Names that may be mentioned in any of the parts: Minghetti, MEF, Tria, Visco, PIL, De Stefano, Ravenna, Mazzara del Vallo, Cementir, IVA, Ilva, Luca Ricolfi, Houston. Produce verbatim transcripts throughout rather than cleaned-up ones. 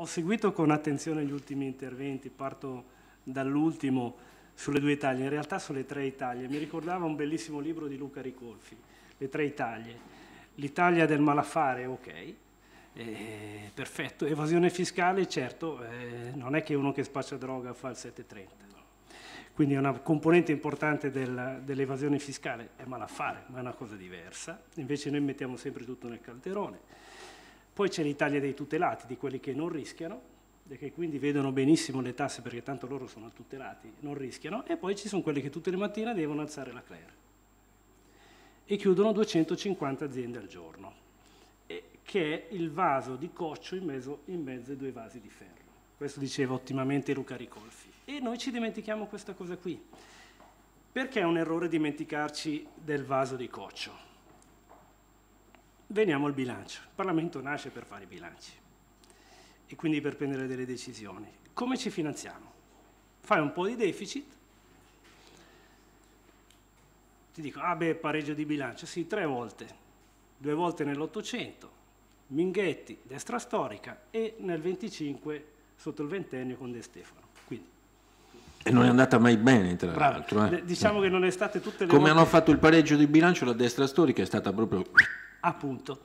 ho seguito con attenzione gli ultimi interventi, parto dall'ultimo sulle due Italie, in realtà sulle tre Italie. Mi ricordava un bellissimo libro di Luca Ricolfi, Le tre Italie. L'Italia del malaffare, ok, eh, perfetto, evasione fiscale, certo, eh, non è che uno che spaccia droga fa il settecentotrenta. Quindi una componente importante del, dell'evasione fiscale è malaffare, ma è una cosa diversa. Invece noi mettiamo sempre tutto nel calderone. Poi c'è l'Italia dei tutelati, di quelli che non rischiano, e che quindi vedono benissimo le tasse perché tanto loro sono tutelati, non rischiano. E poi ci sono quelli che tutte le mattine devono alzare la clair e chiudono duecentocinquanta aziende al giorno, che è il vaso di coccio in mezzo, in mezzo ai due vasi di ferro. Questo diceva ottimamente Luca Ricolfi. E noi ci dimentichiamo questa cosa qui. Perché è un errore dimenticarci del vaso di coccio? Veniamo al bilancio. Il Parlamento nasce per fare i bilanci e quindi per prendere delle decisioni. Come ci finanziamo? Fai un po' di deficit, ti dico, ah beh, pareggio di bilancio, sì, tre volte, due volte nell'Ottocento, Minghetti, destra storica, e nel venticinque sotto il ventennio con De Stefano. Quindi, e non è andata mai bene, tra l'altro. Eh. Diciamo no. che non è state tutte le Come volte... hanno fatto il pareggio di bilancio, la destra storica è stata proprio... Appunto.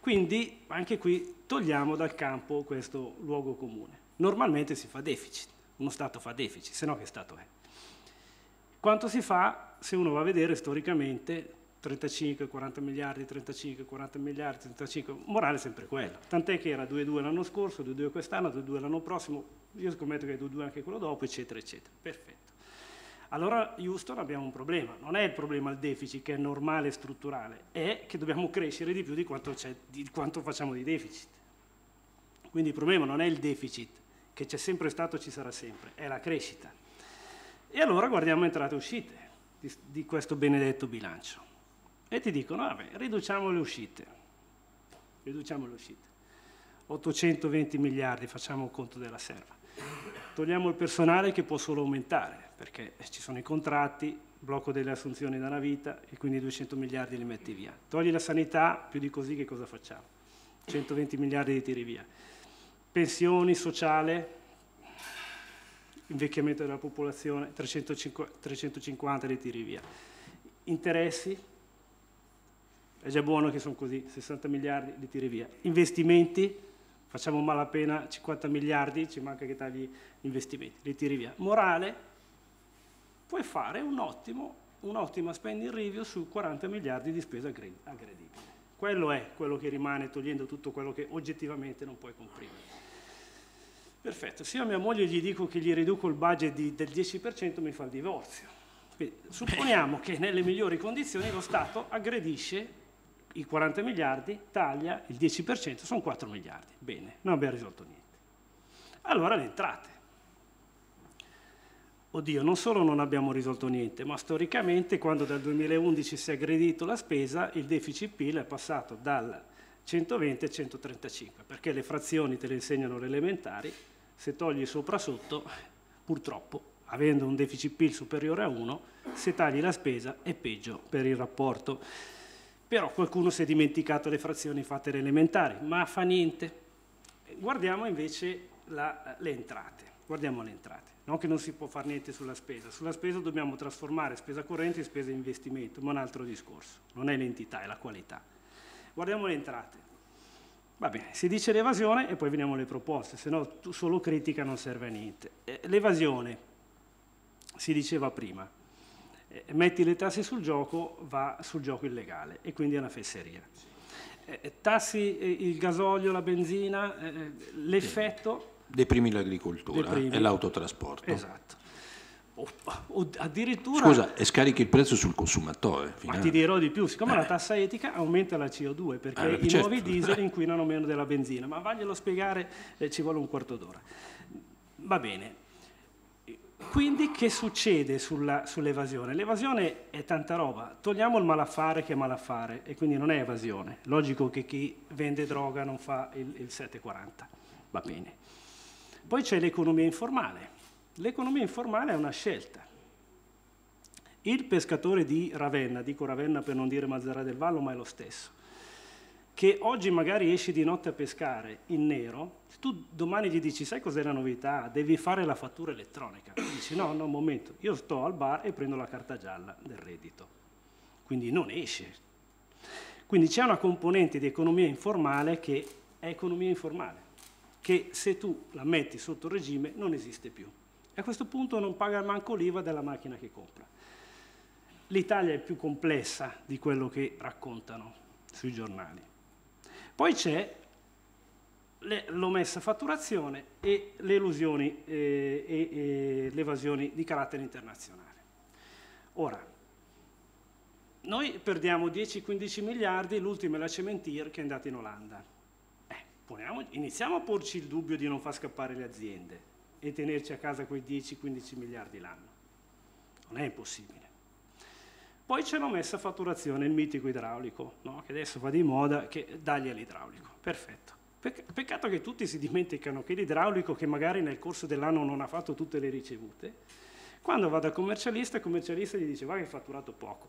Quindi, anche qui, togliamo dal campo questo luogo comune. Normalmente si fa deficit, uno Stato fa deficit, se no che Stato è? Quanto si fa, se uno va a vedere storicamente... trentacinque quaranta miliardi, trentacinque quaranta miliardi, trentacinque, morale è sempre quello. Tant'è che era due virgola due l'anno scorso, due virgola due quest'anno, due virgola due l'anno prossimo, io scommetto che è due virgola due anche quello dopo, eccetera, eccetera. Perfetto. Allora, Houston, abbiamo un problema. Non è il problema il deficit, che è normale e strutturale, è che dobbiamo crescere di più di quanto, di quanto facciamo di deficit. Quindi il problema non è il deficit, che c'è sempre stato e ci sarà sempre, è la crescita. E allora guardiamo entrate e uscite di, di questo benedetto bilancio. E ti dicono, vabbè, riduciamo le uscite, riduciamo le uscite, ottocentoventi miliardi, facciamo un conto della serva, togliamo il personale che può solo aumentare, perché ci sono i contratti, blocco delle assunzioni da una vita, e quindi duecento miliardi li metti via, togli la sanità, più di così che cosa facciamo? centoventi miliardi li tiri via, pensioni, sociale, invecchiamento della popolazione, trecentocinquanta li tiri via, interessi, è già buono che sono così, sessanta miliardi li tiri via. Investimenti, facciamo malapena cinquanta miliardi, ci manca che tagli gli investimenti, li tiri via. Morale, puoi fare un'ottima un spending review su quaranta miliardi di spesa aggredibile. Quello è quello che rimane, togliendo tutto quello che oggettivamente non puoi comprimere. Perfetto, se io a mia moglie gli dico che gli riduco il budget di, del dieci per cento mi fa il divorzio. Quindi, supponiamo che nelle migliori condizioni lo Stato aggredisce i quaranta miliardi, taglia il dieci per cento, sono quattro miliardi. Bene, non abbiamo risolto niente. Allora le entrate. Oddio, non solo non abbiamo risolto niente, ma storicamente quando dal duemilaundici si è aggredito la spesa, il deficit P I L è passato dal centoventi al centotrentacinque, perché le frazioni te le insegnano le elementari, se togli sopra sotto, purtroppo, avendo un deficit P I L superiore a uno, se tagli la spesa è peggio per il rapporto. Però qualcuno si è dimenticato le frazioni fatte alle elementari, ma fa niente. Guardiamo invece la, le entrate, guardiamo le entrate, non che non si può fare niente sulla spesa, sulla spesa dobbiamo trasformare spesa corrente in spesa investimento, ma un altro discorso, non è l'entità, è la qualità. Guardiamo le entrate, va bene, si dice l'evasione e poi veniamo alle proposte, se no solo critica non serve a niente. L'evasione, si diceva prima, metti le tasse sul gioco, va sul gioco illegale e quindi è una fesseria. Eh, tassi il gasolio, la benzina, eh, l'effetto... Deprimi l'agricoltura e l'autotrasporto. Esatto. O, o addirittura... Scusa, e scarichi il prezzo sul consumatore. Finale. Ma ti dirò di più, siccome eh. la tassa etica aumenta la C O due, perché eh, i certo. nuovi diesel inquinano meno della benzina, ma vaglielo spiegare, eh, ci vuole un quarto d'ora. Va bene. Quindi che succede sull'evasione? L'evasione è tanta roba, togliamo il malaffare che è malaffare e quindi non è evasione, logico che chi vende droga non fa il, il settecentoquaranta, va bene. Poi c'è l'economia informale, l'economia informale è una scelta. Il pescatore di Ravenna, dico Ravenna per non dire Mazzara del Vallo ma è lo stesso, che oggi magari esci di notte a pescare in nero, se tu domani gli dici, sai cos'è la novità? Devi fare la fattura elettronica. Dici, no, no, un momento, io sto al bar e prendo la carta gialla del reddito. Quindi non esce. Quindi c'è una componente di economia informale che è economia informale, che se tu la metti sotto regime non esiste più. E a questo punto non paga manco l'I V A della macchina che compra. L'Italia è più complessa di quello che raccontano sui giornali. Poi c'è l'omessa fatturazione e le elusioni eh, e, e le evasioni di carattere internazionale. Ora, noi perdiamo dieci quindici miliardi, l'ultima è la Cementir che è andata in Olanda. Eh, poniamo, iniziamo a porci il dubbio di non far scappare le aziende e tenerci a casa quei dieci quindici miliardi l'anno. Non è impossibile. Poi c'è l'omessa fatturazione, il mitico idraulico, no? Che adesso va di moda, che dagli all'idraulico, perfetto. Peccato che tutti si dimenticano che l'idraulico, che magari nel corso dell'anno non ha fatto tutte le ricevute, quando va da commercialista, il commercialista gli dice, va che hai fatturato poco,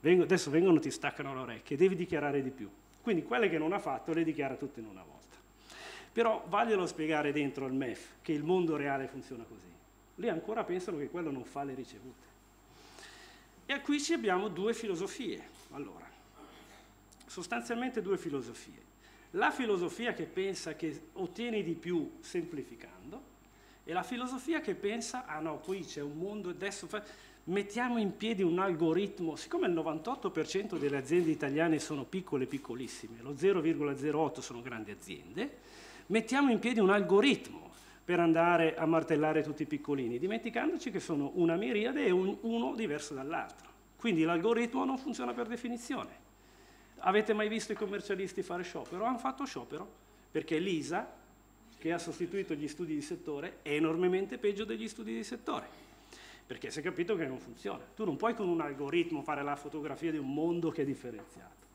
Vengo, adesso vengono ti staccano le orecchie, devi dichiarare di più. Quindi quelle che non ha fatto le dichiara tutte in una volta. Però vaglielo spiegare dentro al M E F che il mondo reale funziona così. Lì ancora pensano che quello non fa le ricevute. E qui ci abbiamo due filosofie, allora, sostanzialmente due filosofie. La filosofia che pensa che ottieni di più semplificando e la filosofia che pensa, ah no, qui c'è un mondo, adesso fa... mettiamo in piedi un algoritmo, siccome il novantotto per cento delle aziende italiane sono piccole, piccolissime, lo zero virgola zero otto sono grandi aziende, mettiamo in piedi un algoritmo per andare a martellare tutti i piccolini, dimenticandoci che sono una miriade e un, uno diverso dall'altro. Quindi l'algoritmo non funziona per definizione. Avete mai visto i commercialisti fare sciopero? Hanno fatto sciopero, perché l'I S A, che ha sostituito gli studi di settore, è enormemente peggio degli studi di settore, perché si è capito che non funziona. Tu non puoi con un algoritmo fare la fotografia di un mondo che è differenziato.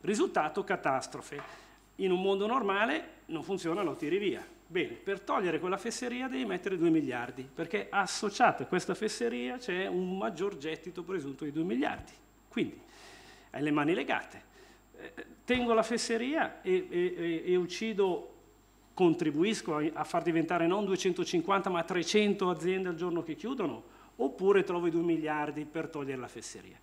Risultato, catastrofe. In un mondo normale non funziona, lo tiri via. Bene, per togliere quella fesseria devi mettere due miliardi, perché associato a questa fesseria c'è un maggior gettito presunto di due miliardi. Quindi, hai le mani legate. Eh, tengo la fesseria e, e, e uccido, contribuisco a, a far diventare non duecentocinquanta ma trecento aziende al giorno che chiudono, oppure trovo i due miliardi per togliere la fesseria.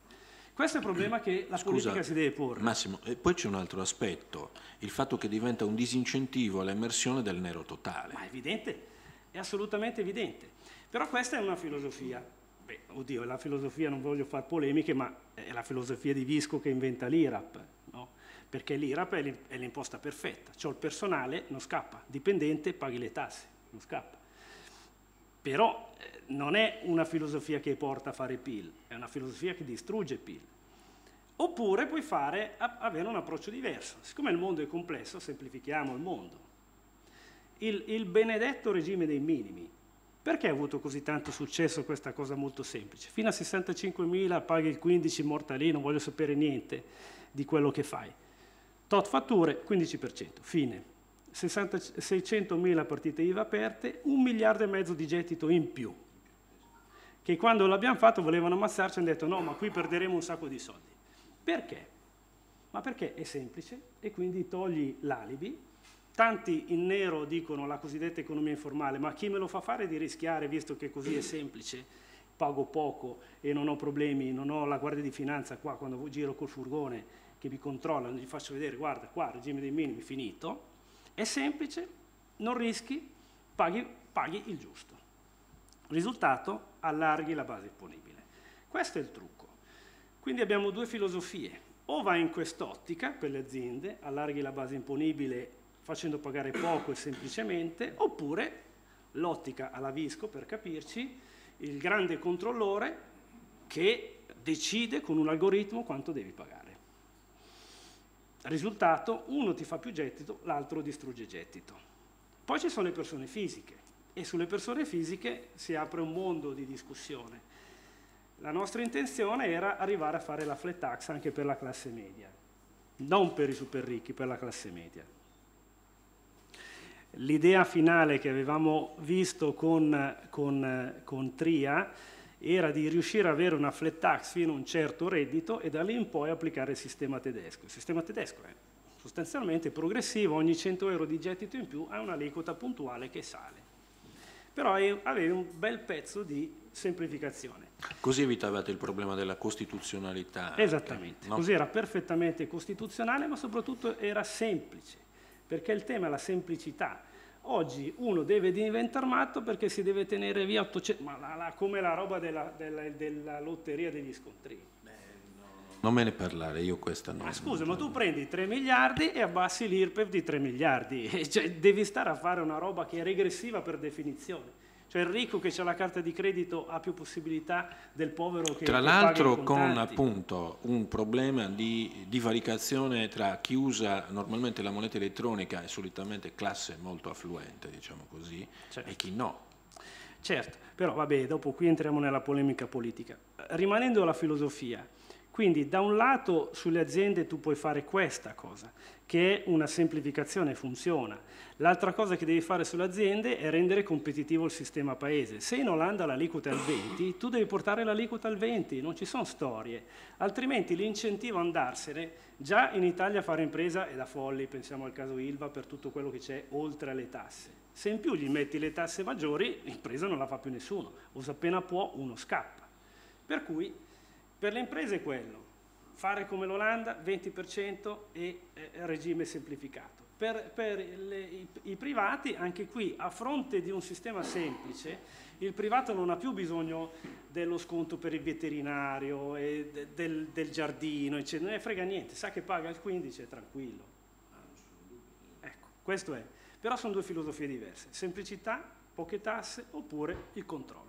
Questo è il problema che la Scusa, politica si deve porre. Massimo, e poi c'è un altro aspetto, il fatto che diventa un disincentivo all'emersione del nero totale. Ma è evidente, è assolutamente evidente. Però questa è una filosofia, beh, oddio, la filosofia, non voglio fare polemiche, ma è la filosofia di Visco che inventa l'I R A P, no? Perché l'I R A P è l'imposta perfetta, cioè il personale non scappa, dipendente paghi le tasse, non scappa. Però eh, non è una filosofia che porta a fare P I L, è una filosofia che distrugge P I L. Oppure puoi fare, a, avere un approccio diverso. Siccome il mondo è complesso, semplifichiamo il mondo. Il, il benedetto regime dei minimi, perché ha avuto così tanto successo questa cosa molto semplice? Fino a sessantacinquemila paghi il quindici, morta lì, non voglio sapere niente di quello che fai. Tot fatture, quindici per cento, fine. seicentomila partite I V A aperte, un miliardo e mezzo di gettito in più, che quando l'abbiamo fatto volevano ammazzarci e hanno detto no, ma qui perderemo un sacco di soldi. Perché? Ma perché è semplice e quindi togli l'alibi. Tanti in nero dicono la cosiddetta economia informale, ma chi me lo fa fare di rischiare, visto che così è semplice, pago poco e non ho problemi, non ho la guardia di finanza qua quando giro col furgone che mi controlla, gli faccio vedere, guarda qua, regime dei minimi finito. È semplice, non rischi, paghi, paghi il giusto. Risultato, allarghi la base imponibile. Questo è il trucco. Quindi abbiamo due filosofie. O vai in quest'ottica per le aziende, allarghi la base imponibile facendo pagare poco e semplicemente, oppure l'ottica alla Visco, per capirci, il grande controllore che decide con un algoritmo quanto devi pagare. Risultato, uno ti fa più gettito, l'altro distrugge gettito. Poi ci sono le persone fisiche e sulle persone fisiche si apre un mondo di discussione. La nostra intenzione era arrivare a fare la flat tax anche per la classe media, non per i super ricchi, per la classe media. L'idea finale che avevamo visto con, con, con Tria era di riuscire ad avere una flat tax fino a un certo reddito e da lì in poi applicare il sistema tedesco. Il sistema tedesco è sostanzialmente progressivo, ogni cento euro di gettito in più ha un'aliquota puntuale che sale. Però avevi un bel pezzo di semplificazione. Così evitavate il problema della costituzionalità. Esattamente, no? Così era perfettamente costituzionale, ma soprattutto era semplice, perché il tema è la semplicità. Oggi uno deve diventare matto perché si deve tenere via ottocento, ma la, la, come la roba della, della, della lotteria degli scontrini. Beh, no, no. Non me ne parlare, io questa non... Ma scusa, non ma tu prendi tre miliardi e abbassi l'I R P E F di tre miliardi, cioè devi stare a fare una roba che è regressiva per definizione. Cioè il ricco che ha la carta di credito ha più possibilità del povero che... Tra l'altro con appunto un problema di divaricazione tra chi usa normalmente la moneta elettronica e solitamente classe molto affluente, diciamo così, certo, e chi no. Certo, però vabbè, dopo qui entriamo nella polemica politica. Rimanendo alla filosofia, quindi da un lato sulle aziende tu puoi fare questa cosa, che è una semplificazione, funziona. L'altra cosa che devi fare sulle aziende è rendere competitivo il sistema paese. Se in Olanda l'aliquota è al venti, tu devi portare l'aliquota al venti, non ci sono storie. Altrimenti l'incentivo a andarsene, già in Italia fare impresa è da folli, pensiamo al caso Ilva per tutto quello che c'è oltre alle tasse. Se in più gli metti le tasse maggiori, l'impresa non la fa più nessuno, o se appena può uno scappa. Per cui... Per le imprese è quello, fare come l'Olanda, venti per cento e eh, regime semplificato. Per, per le, i, i privati, anche qui, a fronte di un sistema semplice, il privato non ha più bisogno dello sconto per il veterinario, e de, del, del giardino, eccetera. Non ne frega niente, sa che paga il quindici, è tranquillo. Ecco, questo è. Però sono due filosofie diverse, semplicità, poche tasse oppure il controllo.